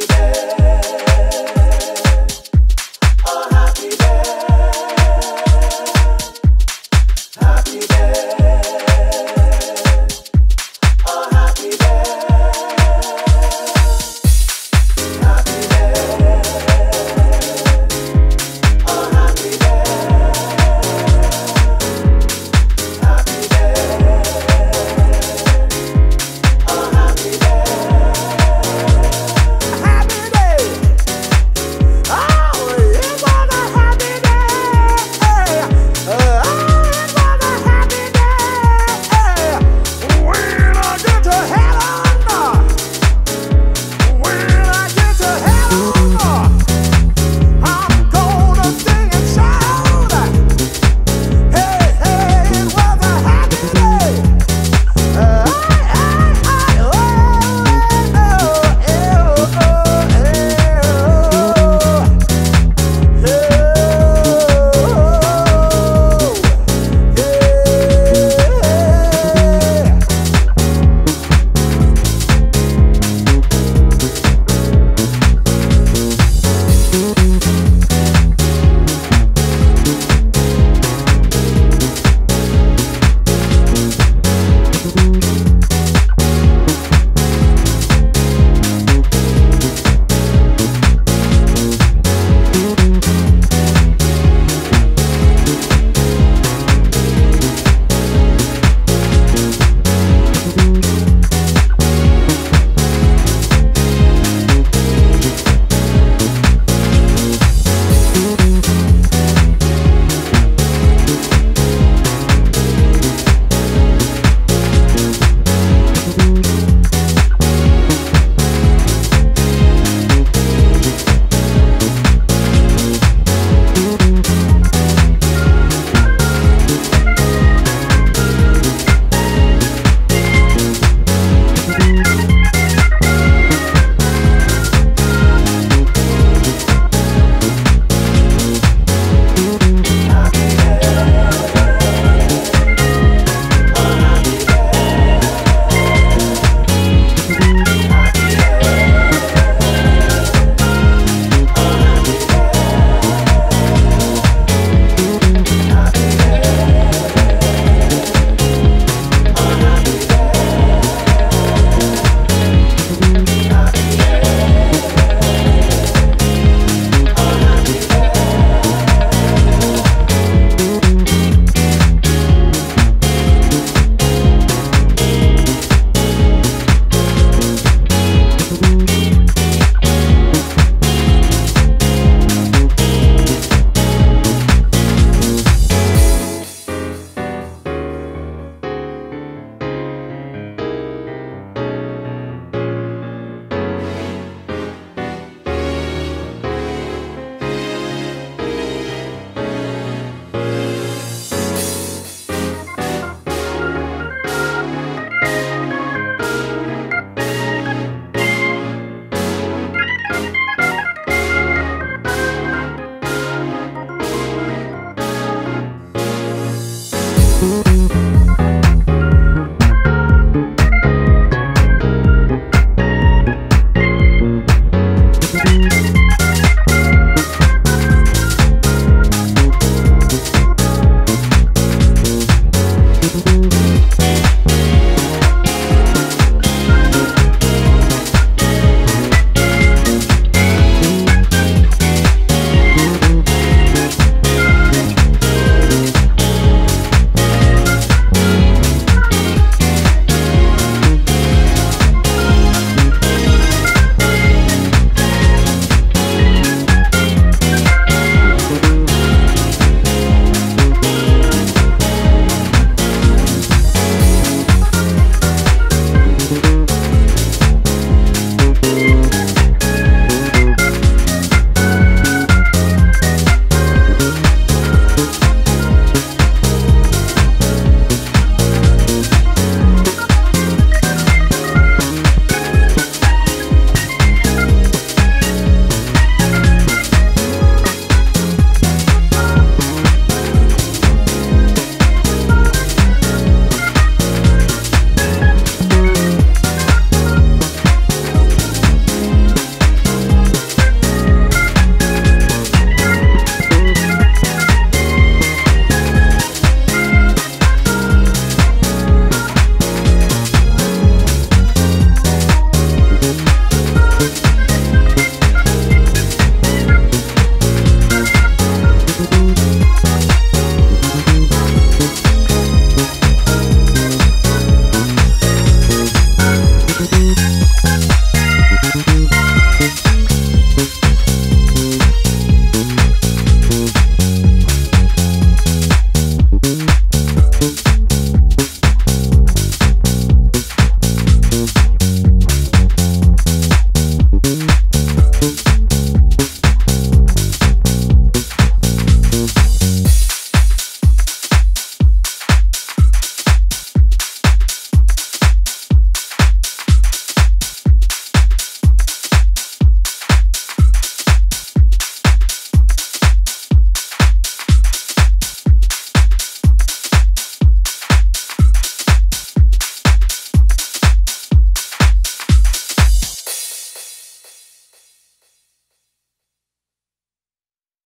baby.